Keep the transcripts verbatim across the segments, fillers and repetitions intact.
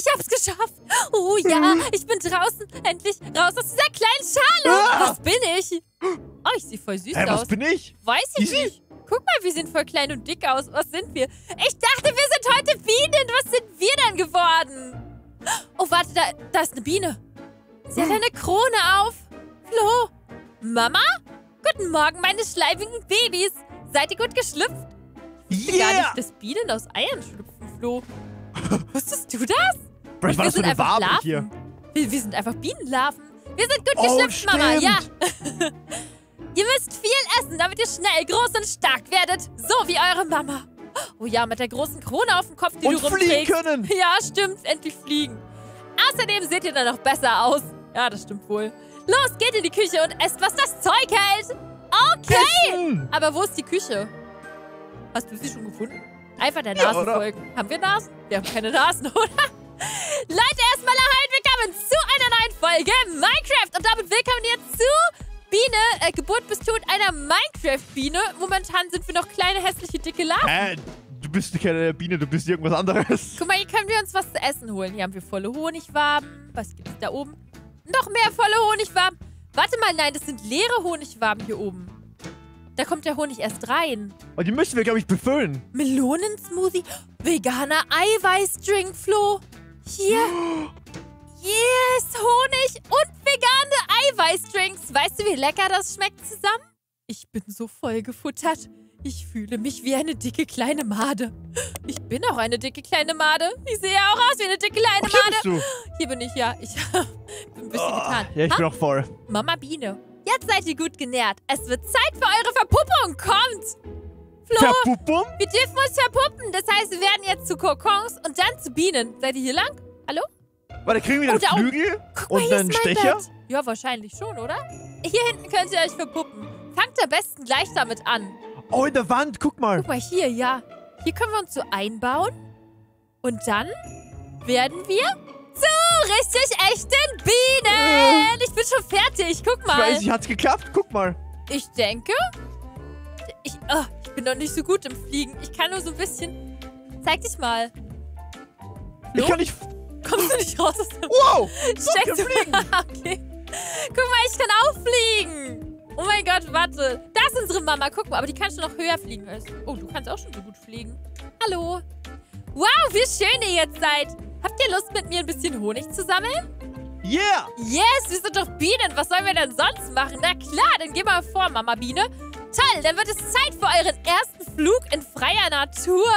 Ich hab's geschafft. Oh ja, ich bin draußen. Endlich raus aus dieser kleinen Schale. Ah! Was bin ich? Oh, ich sehe voll süß hey, aus. Was bin ich? Weiß ich Easy. nicht. Guck mal, wir sehen voll klein und dick aus. Was sind wir? Ich dachte, wir sind heute Bienen. Was sind wir denn geworden? Oh, warte, da, da ist eine Biene. Sie hat eine Krone auf. Flo? Mama? Guten Morgen, meine schleifigen Babys. Seid ihr gut geschlüpft? Ich wusste yeah. gar nicht, dass Bienen aus Eiern schlüpfen, Flo. Wusstest du das? Brett, wir sind einfach Larven. Wir, wir sind einfach Bienenlarven. Wir sind gut oh, geschlüpft, stimmt. Mama. Ja. Ihr müsst viel essen, damit ihr schnell groß und stark werdet. So wie eure Mama. Oh ja, mit der großen Krone auf dem Kopf, die und du rumträgst. Und fliegen können. Ja, stimmt. Endlich fliegen. Außerdem seht ihr dann noch besser aus. Ja, das stimmt wohl. Los, geht in die Küche und esst, was das Zeug hält. Okay. Essen. Aber wo ist die Küche? Hast du sie schon gefunden? Einfach der Nase ja, folgen. Haben wir Nasen? Wir haben keine Nasen, oder? Leute, erstmal erhalten, willkommen zu einer neuen Folge Minecraft. Und damit willkommen jetzt zu Biene, äh, Geburt bis Tod einer Minecraft-Biene. Momentan sind wir noch kleine, hässliche, dicke Larven. Äh, du bist keine Biene, du bist irgendwas anderes. Guck mal, hier können wir uns was zu essen holen. Hier haben wir volle Honigwaben. Was gibt's da oben? Noch mehr volle Honigwaben. Warte mal, nein, das sind leere Honigwaben hier oben. Da kommt der Honig erst rein. Und die müssen wir, glaube ich, befüllen. Melonensmoothie. Veganer Eiweißdrink, Flo. Hier. Yes, Honig und vegane Eiweißdrinks. Weißt du, wie lecker das schmeckt zusammen? Ich bin so voll gefuttert. Ich fühle mich wie eine dicke kleine Made. Ich bin auch eine dicke kleine Made. Ich sehe auch aus wie eine dicke kleine Made. Oh, hier bist du. Hier bin ich, ja. Ich bin ein bisschen oh, getan. Ja, ich ha? bin auch voll. Mama Biene. Jetzt seid ihr gut genährt. Es wird Zeit für eure Verpuppung. Kommt! Flo, Verpuppung? Wir dürfen uns verpuppen. Das heißt, wir werden jetzt zu Kokons und dann zu Bienen. Seid ihr hier lang? Hallo? Warte, kriegen wir oh, da Flügel Guck und mal, einen Stecher? Bett. Ja, wahrscheinlich schon, oder? Hier hinten könnt ihr euch verpuppen. Fangt am besten gleich damit an. Oh, in der Wand. Guck mal. Guck mal, hier, ja. Hier können wir uns so einbauen. Und dann werden wir zu richtig echten Bienen. Ich bin schon fertig. Guck mal. Ich weiß, ich hat's geklappt. Guck mal. Ich denke, ich, oh, ich bin noch nicht so gut im Fliegen. Ich kann nur so ein bisschen... Zeig dich mal. Flo? Ich kann nicht... Kommst du nicht raus aus dem... Wow! Steckst du... Fliegen. Okay. Guck mal, ich kann auch fliegen. Oh mein Gott, warte. Da ist unsere Mama. Guck mal, aber die kann schon noch höher fliegen. Oh, du kannst auch schon so gut fliegen. Hallo. Wow, wie schön ihr jetzt seid. Habt ihr Lust, mit mir ein bisschen Honig zu sammeln? Yeah! Yes, wir sind doch Bienen. Was sollen wir denn sonst machen? Na klar, dann geh mal vor, Mama Biene. Toll, dann wird es Zeit für euren ersten Flug in freier Natur.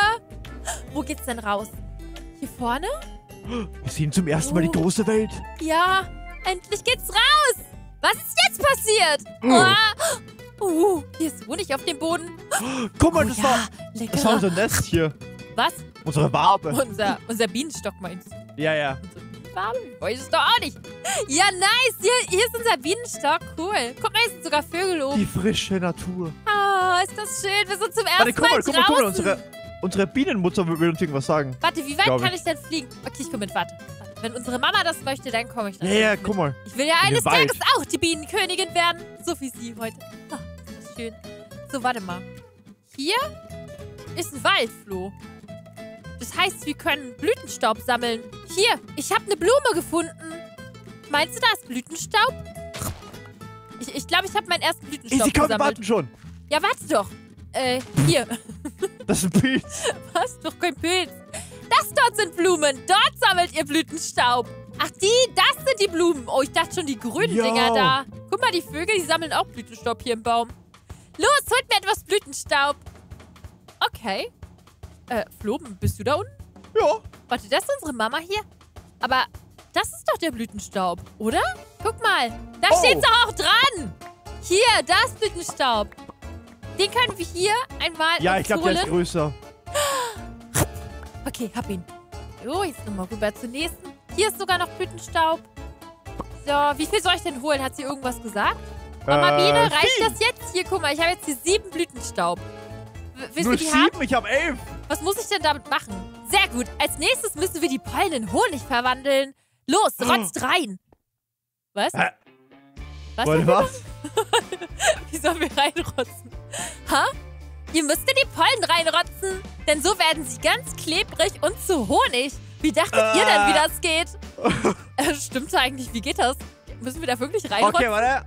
Wo geht's denn raus? Hier vorne? Wir sehen zum ersten Mal oh. die große Welt. Ja, endlich geht's raus. Was ist jetzt passiert? Oh, oh. oh hier ist Honig auf dem Boden. Oh, guck mal, oh, das, ja. war, das war unser Nest hier. Was? Unsere Wabe. Unser, unser Bienenstock meinst du? Ja, ja. Unsere Bienenwabe? Ich weiß es doch auch nicht. Ja, nice. Hier, hier ist unser Bienenstock. Cool. Guck mal, hier sind sogar Vögel oben. Die frische Natur. Oh, ist das schön. Wir sind zum ersten Warte, guck mal, Mal guck mal, guck mal, unsere... Unsere Bienenmutter will uns irgendwas sagen. Warte, wie weit kann ich. ich denn fliegen? Okay, ich komme mit, warte. Wenn unsere Mama das möchte, dann komme ich. Ja, yeah, ja, guck mal. Ich will ja eines Tages auch die Bienenkönigin werden. So wie sie heute. Oh, das ist schön. So, warte mal. Hier ist ein Wald, Flo. Das heißt, wir können Blütenstaub sammeln. Hier, ich habe eine Blume gefunden. Meinst du, da ist Blütenstaub? Ich glaube, ich, glaub, ich habe meinen ersten Blütenstaub ich, gesammelt. Warten schon. Ja, warte doch. Äh, hier. Das ist ein Pilz. Was? Doch kein Pilz. Das dort sind Blumen. Dort sammelt ihr Blütenstaub. Ach, die? Das sind die Blumen. Oh, ich dachte schon, die grünen Yo. Dinger da. Guck mal, die Vögel, die sammeln auch Blütenstaub hier im Baum. Los, holt mir etwas Blütenstaub. Okay. Äh, Flo, bist du da unten? Ja. Warte, das ist unsere Mama hier. Aber das ist doch der Blütenstaub, oder? Guck mal, da oh. steht's doch auch dran. Hier, da ist Blütenstaub. Den können wir hier einmal... Ja, ich glaube, der ist größer. Okay, hab ihn. So, jetzt nochmal rüber zum nächsten. Hier ist sogar noch Blütenstaub. So, wie viel soll ich denn holen? Hat sie irgendwas gesagt? Mama äh, Biene, reicht sieben. das jetzt? Hier, guck mal, ich habe jetzt hier sieben Blütenstaub. W Nur die sieben? Haben? Ich habe elf. Was muss ich denn damit machen? Sehr gut. Als nächstes müssen wir die Pollen in Honig verwandeln. Los, rotzt rein. Was? Äh. Was? Wollt was? Wie sollen wir reinrotzen? Ha? Ihr müsst in die Pollen reinrotzen, denn so werden sie ganz klebrig und zu Honig. Wie dachtet äh. ihr denn, wie das geht? äh, stimmt's eigentlich? Wie geht das? Müssen wir da wirklich reinrutschen? Okay, warte.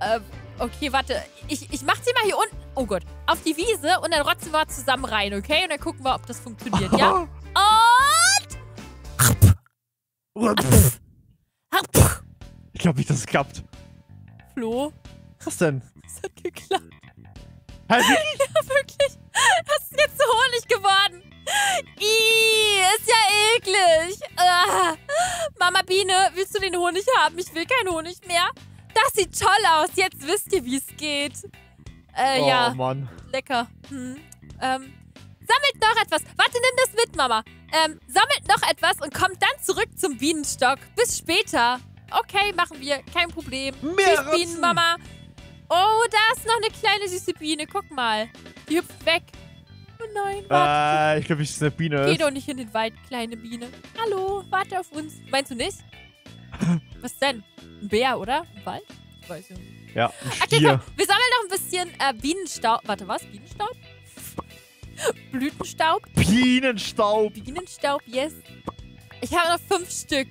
äh, okay, warte. Ich, ich mach sie mal hier unten. Oh Gott. Auf die Wiese und dann rotzen wir zusammen rein, okay? Und dann gucken wir, ob das funktioniert, ja? Und... Ich glaube nicht, dass es klappt. Flo? Was denn? Es hat geklappt. Halt ja, wirklich. Das ist jetzt so Honig geworden. Ih, ist ja eklig. Ah. Mama Biene, willst du den Honig haben? Ich will keinen Honig mehr. Das sieht toll aus. Jetzt wisst ihr, wie es geht. Äh, oh, ja. Mann. Lecker. Hm. Ähm, sammelt noch etwas. Warte, nimm das mit, Mama. Ähm, sammelt noch etwas und kommt dann zurück zum Bienenstock. Bis später. Okay, machen wir. Kein Problem. Mehr Bienen, Mama. Oh, da ist noch eine kleine süße Biene. Guck mal. Die hüpft weg. Oh nein, warte. Äh, ich glaube, ich ist eine Biene. Geh doch nicht in den Wald, kleine Biene. Hallo, warte auf uns. Meinst du nicht? Was denn? Ein Bär, oder? Ein Wald? Ich weiß nicht. Ja, ein Stier. Okay, komm. Wir sammeln noch ein bisschen äh, Bienenstaub. Warte, was? Bienenstaub? Blütenstaub? Bienenstaub. Bienenstaub, yes. Ich habe noch fünf Stück.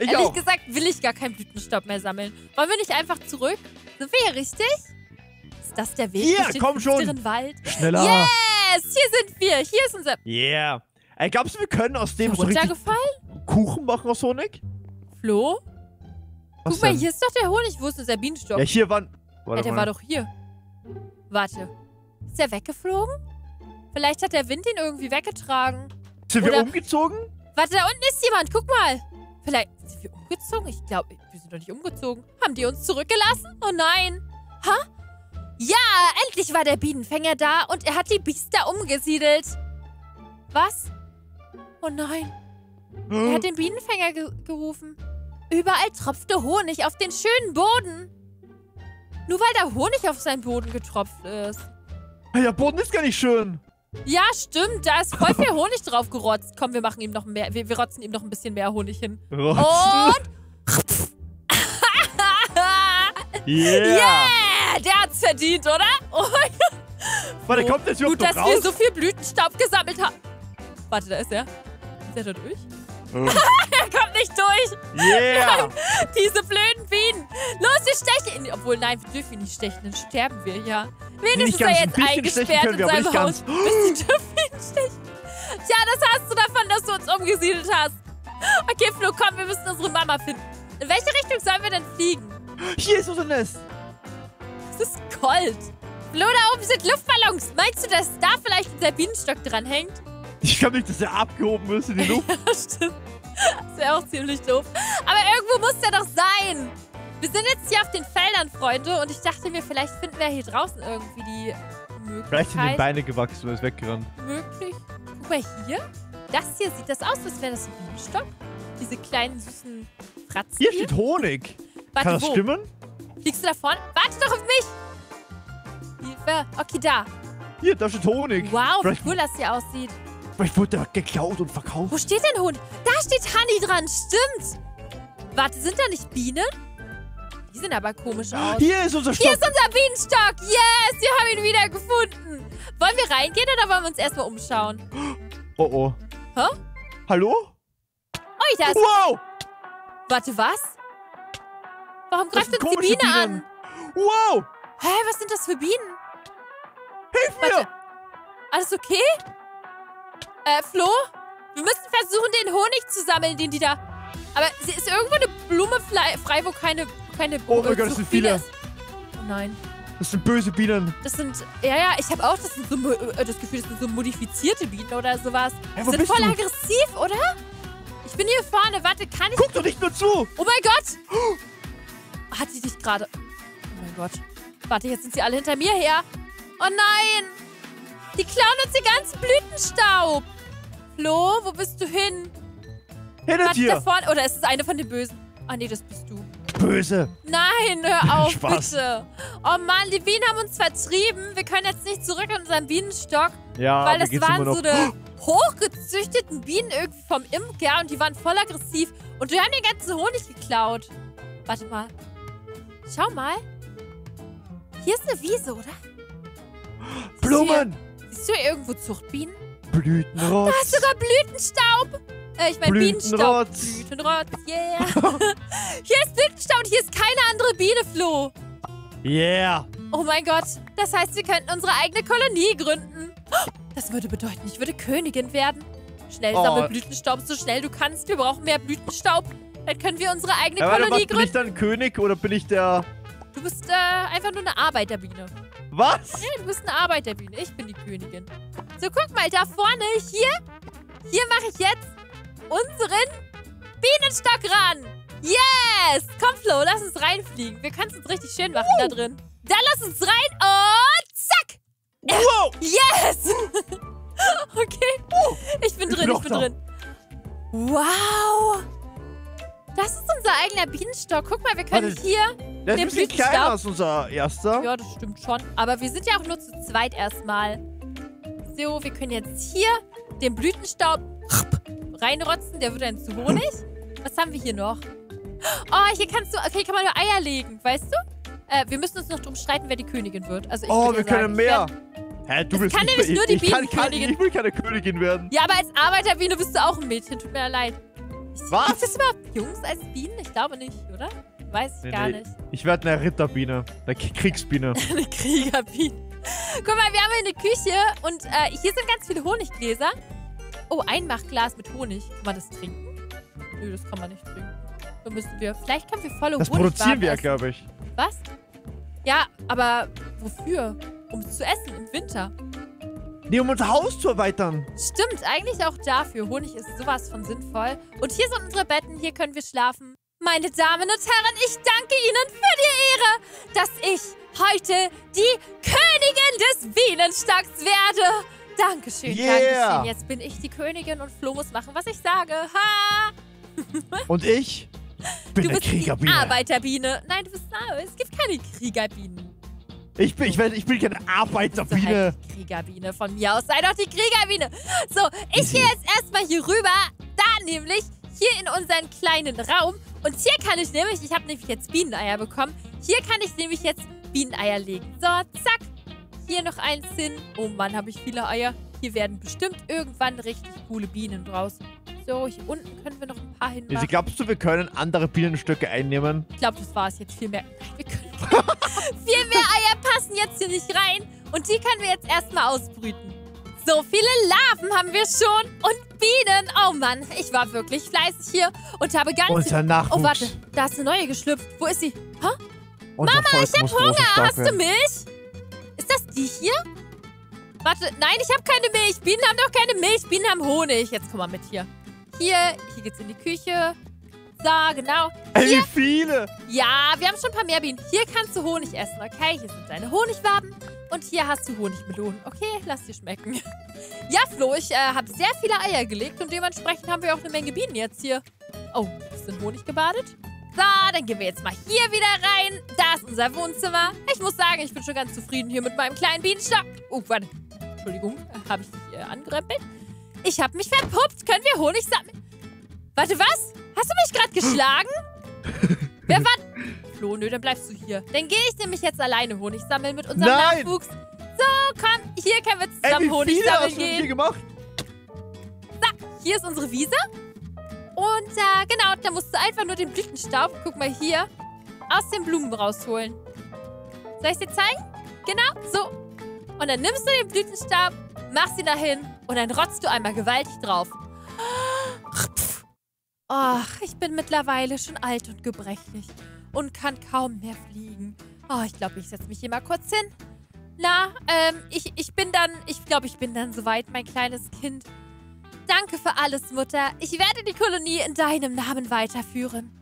Ich Ehrlich auch. gesagt will ich gar keinen Blütenstaub mehr sammeln. Wollen wir nicht einfach zurück? Sind wir hier richtig? Ist das der Weg durch den düsteren Wald? Schneller. Yes, hier sind wir. Hier ist unser... Yeah. Ey, glaubst du, wir können aus dem so richtig Kuchen machen aus Honig? Flo? Was Guck denn? mal, hier ist doch der Honig. Wo ist unser Bienenstock? Ja, hier waren... Warte, der war doch hier. Warte. Ist der weggeflogen? Vielleicht hat der Wind ihn irgendwie weggetragen. Sind Oder... wir umgezogen? Warte, da unten ist jemand. Guck mal. Vielleicht sind wir umgezogen? Ich glaube, wir sind doch nicht umgezogen. Haben die uns zurückgelassen? Oh nein. Ha? Ja, endlich war der Bienenfänger da und er hat die Biester umgesiedelt. Was? Oh nein. Hm. Er hat den Bienenfänger ge gerufen. Überall tropfte Honig auf den schönen Boden. Nur weil da Honig auf seinen Boden getropft ist. Der Boden ist gar nicht schön. Ja, stimmt. Da ist voll viel Honig drauf gerotzt. Komm, wir machen ihm noch mehr. Wir, wir rotzen ihm noch ein bisschen mehr Honig hin. Rotzen. Und... yeah. yeah! Der hat's verdient, oder? Oh mein Gott. Warte, kommt der Typ noch raus? Gut, dass wir so viel Blütenstaub gesammelt haben. Warte, da ist er. Ist er da durch? Oh. Er kommt nicht durch. Yeah! Diese blöden Bienen. Los, wir stechen ihn. Obwohl, nein, wir dürfen ihn nicht stechen. Dann sterben wir, ja. Wenigstens ist er jetzt eingesperrt in seinem Haus. Bisschen dürfen ihn stechen. Tja, das hast du davon, dass du uns umgesiedelt hast. Okay, Flo, komm, wir müssen unsere Mama finden. In welche Richtung sollen wir denn fliegen? Hier ist unser Nest. Es ist kalt. Flo, da oben sind Luftballons. Meinst du, dass da vielleicht unser Bienenstock dran hängt? Ich glaube nicht, dass er abgehoben ist in die Luft. Ja, stimmt. Das wäre auch ziemlich doof. Aber irgendwo muss der doch sein. Wir sind jetzt hier auf den Feldern, Freunde. Und ich dachte mir, vielleicht finden wir hier draußen irgendwie die Möglichkeit. Vielleicht sind die Beine gewachsen und ist weggerannt. Möglich. Guck mal hier. Das hier sieht das aus, als wäre das ein Bienenstock. Diese kleinen, süßen Fratzen. Hier, hier steht Honig. Warte, Kann das wo? stimmen? Fliegst du da vorne? Warte doch auf mich. Okay, da. Hier, da steht Honig. Wow, vielleicht wie cool das hier aussieht. Vielleicht wurde der geklaut und verkauft. Wo steht denn Honig? Da steht Honey dran, stimmt. Warte, sind da nicht Bienen? Die sind aber komisch aus. Hier ist unser Stock. Hier ist unser Bienenstock. Yes, wir haben ihn wieder gefunden. Wollen wir reingehen oder wollen wir uns erstmal umschauen? Oh, oh. Hä? Hallo? Oh, da ist... Wow. Warte, was? Warum greift uns die Biene Bienen. an? Wow. Hä, was sind das für Bienen? Hilf mir. Warte. Alles okay? Äh, Flo? Wir müssen versuchen, den Honig zu sammeln, den die da... Aber ist irgendwo eine Blume frei, wo keine... keine oh mein Gott, das sind viele. Ist. Oh nein. Das sind böse Bienen. Das sind... Ja, ja, ich habe auch das, sind so, das Gefühl, das sind so modifizierte Bienen oder sowas. Hey, wo die sind voll du? aggressiv, oder? Ich bin hier vorne. Warte, kann ich... Guck doch nicht nur zu. Oh mein Gott. Oh. Hat sie dich gerade... Oh mein Gott. Warte, jetzt sind sie alle hinter mir her. Oh nein. Die klauen uns den ganzen Blütenstaub. Flo, wo bist du hin? Hinter dir. Da vorne? Oder ist es eine von den Bösen? Ah, nee, das bist du. Böse. Nein, hör auf, bitte. Oh Mann, die Bienen haben uns vertrieben. Wir können jetzt nicht zurück in unseren Bienenstock. Ja, weil das waren so eine hochgezüchteten Bienen irgendwie vom Imker und die waren voll aggressiv. Und die haben den ganzen Honig geklaut. Warte mal. Schau mal. Hier ist eine Wiese, oder? Blumen. Siehst du hier irgendwo Zuchtbienen? Blütenrotz. Da ist sogar Blütenstaub. Äh, ich meine Bienenstaub. Blütenrotz, yeah. Hier ist Blütenstaub und hier ist keine andere Biene, Flo. Yeah. Oh mein Gott, das heißt, wir könnten unsere eigene Kolonie gründen. Das würde bedeuten, ich würde Königin werden. Schnell sammel oh. Blütenstaub, so schnell du kannst. Wir brauchen mehr Blütenstaub. Dann können wir unsere eigene ja, Kolonie gründen. Bin ich dann König oder bin ich der... Du bist äh, einfach nur eine Arbeiterbiene. Was? Ja, du bist eine Arbeiterbiene. Ich bin die Königin. So, guck mal, da vorne, hier, hier mache ich jetzt unseren Bienenstock ran. Yes! Komm, Flo, lass uns reinfliegen. Wir können es uns richtig schön machen uh. da drin. Dann lass uns rein und zack! Wow. Yes! Okay. Uh. Ich bin drin, ich bin, ich bin drin. Wow! Das ist unser eigener Bienenstock. Guck mal, wir können also, hier das den ist ein bisschen kleiner als unser erster. Ja, das stimmt schon. Aber wir sind ja auch nur zu zweit erstmal. So, wir können jetzt hier den Blütenstaub reinrotzen. Der wird dann zu Honig. Was haben wir hier noch? Oh, hier kannst du... Okay, kann man nur Eier legen, weißt du? Äh, wir müssen uns noch drum streiten, wer die Königin wird. Also ich oh, wir sagen, können mehr. Hä, du bist kann nämlich nur die Bienenkönigin. Ich will keine Königin werden. Ja, aber als Arbeiterbiene bist du auch ein Mädchen. Tut mir leid. Was? Gibt es überhaupt Jungs als Bienen? Ich glaube nicht, oder? Weiß ich nee, gar nee. nicht. Ich werde eine Ritterbiene. Eine Kriegsbiene. Eine Kriegerbiene. Guck mal, wir haben hier eine Küche und äh, hier sind ganz viele Honiggläser. Oh, ein Machglas mit Honig. Kann man das trinken? Nö, das kann man nicht trinken. So müssen wir. Vielleicht können wir volle Honig. Das produzieren wir ja, glaube ich. Was? Ja, aber wofür? Um es zu essen im Winter. Nee, um unser Haus zu erweitern. Stimmt, eigentlich auch dafür. Honig ist sowas von sinnvoll. Und hier sind unsere Betten, hier können wir schlafen. Meine Damen und Herren, ich danke Ihnen für die Ehre, dass ich heute die Königin des Bienenstocks werde. Dankeschön, yeah. Dankeschön. Jetzt bin ich die Königin und Flo muss machen, was ich sage. Ha! Und ich bin du eine bist Kriegerbiene. Die Arbeiterbiene. Nein, du bist eine, es gibt keine Kriegerbienen. Ich bin, ich, weiß, ich bin keine Arbeiterbiene. Also halt die Kriegerbiene. Von mir aus sei doch die Kriegerbiene. So, ich gehe jetzt erstmal hier rüber. Da nämlich, hier in unseren kleinen Raum. Und hier kann ich nämlich, ich habe nämlich jetzt Bieneneier bekommen. Hier kann ich nämlich jetzt Bieneneier legen. So, zack. Hier noch eins hin. Oh Mann, habe ich viele Eier. Hier werden bestimmt irgendwann richtig coole Bienen draus. So, hier unten können wir noch ein paar hinmachen. Also glaubst du, wir können andere Bienenstöcke einnehmen? Ich glaube, das war es jetzt. Viel mehr. Wir können viel mehr Eier passen jetzt hier nicht rein. Und die können wir jetzt erstmal ausbrüten. So viele Larven haben wir schon. Und Bienen. Oh Mann, ich war wirklich fleißig hier. Und habe ganz... Unser Nachwuchs. Oh, warte. Da ist eine neue geschlüpft. Wo ist sie? Hä? Mama, ich hab Hunger. Hast du Milch? Ist das die hier? Warte. Nein, ich habe keine Milch. Bienen haben doch keine Milch. Bienen haben Honig. Jetzt komm mal mit hier. Hier. Hier geht's in die Küche. So, genau. Ey, wie viele? Ja, wir haben schon ein paar mehr Bienen. Hier kannst du Honig essen, okay? Hier sind deine Honigwaben und hier hast du Honigmelonen. Okay, lass dir schmecken. Ja, Flo, ich äh, habe sehr viele Eier gelegt und dementsprechend haben wir auch eine Menge Bienen jetzt hier. Oh, ist in Honig gebadet? So, dann gehen wir jetzt mal hier wieder rein. Da ist unser Wohnzimmer. Ich muss sagen, ich bin schon ganz zufrieden hier mit meinem kleinen Bienenstock. Oh, warte. Entschuldigung, habe ich dich äh, angerempelt? Ich habe mich verpuppt. Können wir Honig sammeln? Warte, was? Hast du mich gerade geschlagen? Wer war... Flo, nö, dann bleibst du hier. Dann gehe ich nämlich jetzt alleine Honig sammeln mit unserem Nein. Nachwuchs. So, komm, hier können wir zusammen Ey, Honig sammeln hast gehen. Wie viel hier gemacht? So, hier ist unsere Wiese. Und äh, genau, da musst du einfach nur den Blütenstaub, guck mal hier, aus den Blumen rausholen. Soll ich es dir zeigen? Genau, so. Und dann nimmst du den Blütenstaub, machst ihn dahin und dann rotzt du einmal gewaltig drauf. Ach, ich bin mittlerweile schon alt und gebrechlich und kann kaum mehr fliegen. Oh, ich glaube, ich setze mich hier mal kurz hin. Na, ähm, ich, ich bin dann, ich glaube, ich bin dann soweit, mein kleines Kind. Danke für alles, Mutter. Ich werde die Kolonie in deinem Namen weiterführen.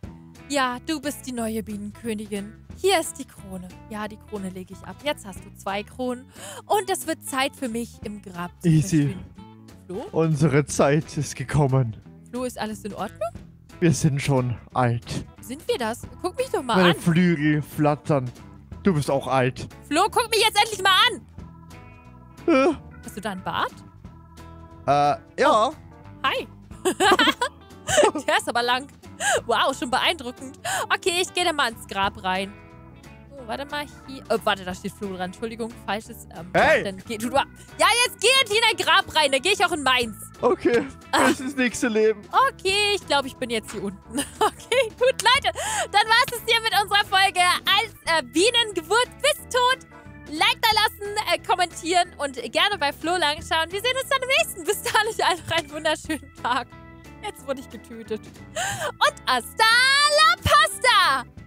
Ja, du bist die neue Bienenkönigin. Hier ist die Krone. Ja, die Krone lege ich ab. Jetzt hast du zwei Kronen. Und es wird Zeit für mich, im Grab zu Easy. Flo? Unsere Zeit ist gekommen. Flo, ist alles in Ordnung? Wir sind schon alt. Sind wir das? Guck mich doch mal Meine an. Meine Flügel flattern. Du bist auch alt. Flo, guck mich jetzt endlich mal an. Ja. Hast du da einen Bart? Äh, ja. Oh. Hi. Der ist aber lang. Wow, schon beeindruckend. Okay, ich gehe da mal ins Grab rein. Oh, Warte mal hier. Oh, warte, da steht Flo dran. Entschuldigung, falsches. Ähm, hey! Dann geh, du, du, ja, jetzt geh jetzt in ein Grab rein. Da gehe ich auch in meins. Okay, das ist das nächste Leben. Okay, ich glaube, ich bin jetzt hier unten. Okay, gut, Leute. Dann war es hier mit unserer Folge als äh, Bienengeburt bis Tod. Like da lassen, äh, kommentieren und gerne bei Flo lang schauen. Wir sehen uns dann im nächsten. Bis dahin, euch einfach einen wunderschönen Tag. Jetzt wurde ich getötet. Und hasta la pasta!